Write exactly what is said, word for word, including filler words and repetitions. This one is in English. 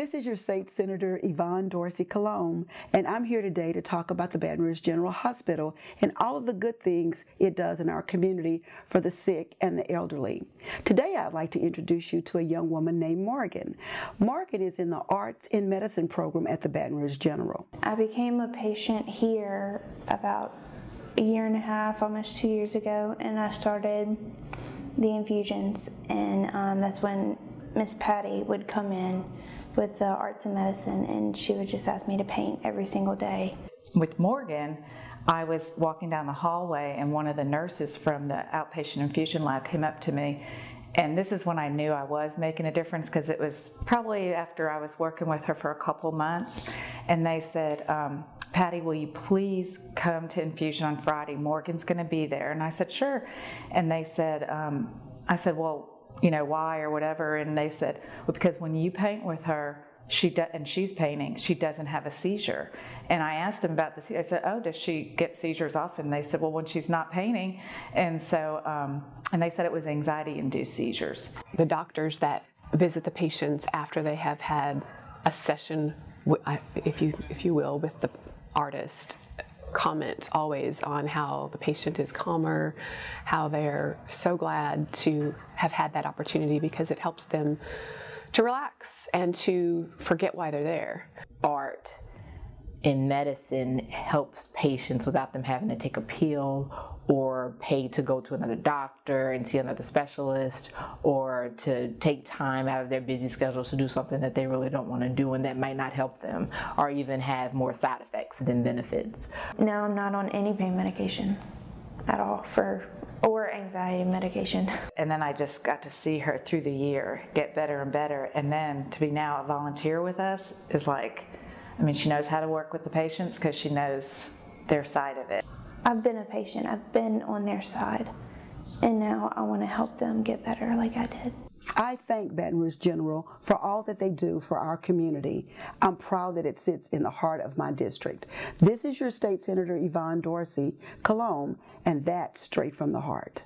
This is your state senator, Yvonne Dorsey-Colomb, and I'm here today to talk about the Baton Rouge General Hospital and all of the good things it does in our community for the sick and the elderly. Today, I'd like to introduce you to a young woman named Morgan. Morgan is in the Arts in Medicine program at the Baton Rouge General. I became a patient here about a year and a half, almost two years ago, and I started the infusions, and um, that's when Miss Patty would come in with the Arts in Medicine, and she would just ask me to paint every single day. With Morgan, I was walking down the hallway, and one of the nurses from the outpatient infusion lab came up to me, and this is when I knew I was making a difference, because it was probably after I was working with her for a couple months, and they said, um, Patty, will you please come to infusion on Friday? Morgan's going to be there. And I said, sure. And they said, um, I said, well, you know, why or whatever, and they said, well, because when you paint with her, she do, and she's painting, she doesn't have a seizure. And I asked them about the, I said, oh, does she get seizures often? They said, well, when she's not painting. And so, um, and they said it was anxiety-induced seizures. The doctors that visit the patients after they have had a session, if you, if you will, with the artist, comment always on how the patient is calmer, how they're so glad to have had that opportunity, because it helps them to relax and to forget why they're there. Art in medicine helps patients without them having to take a pill or pay to go to another doctor and see another specialist, or to take time out of their busy schedules to do something that they really don't want to do and that might not help them, or even have more side effects than benefits. No, I'm not on any pain medication at all for or anxiety medication. And then I just got to see her through the year get better and better, and then to be now a volunteer with us is like, I mean, she knows how to work with the patients because she knows their side of it. I've been a patient, I've been on their side, and now I want to help them get better like I did. I thank Baton Rouge General for all that they do for our community. I'm proud that it sits in the heart of my district. This is your state senator, Yvonne Dorsey-Colomb, and that's straight from the heart.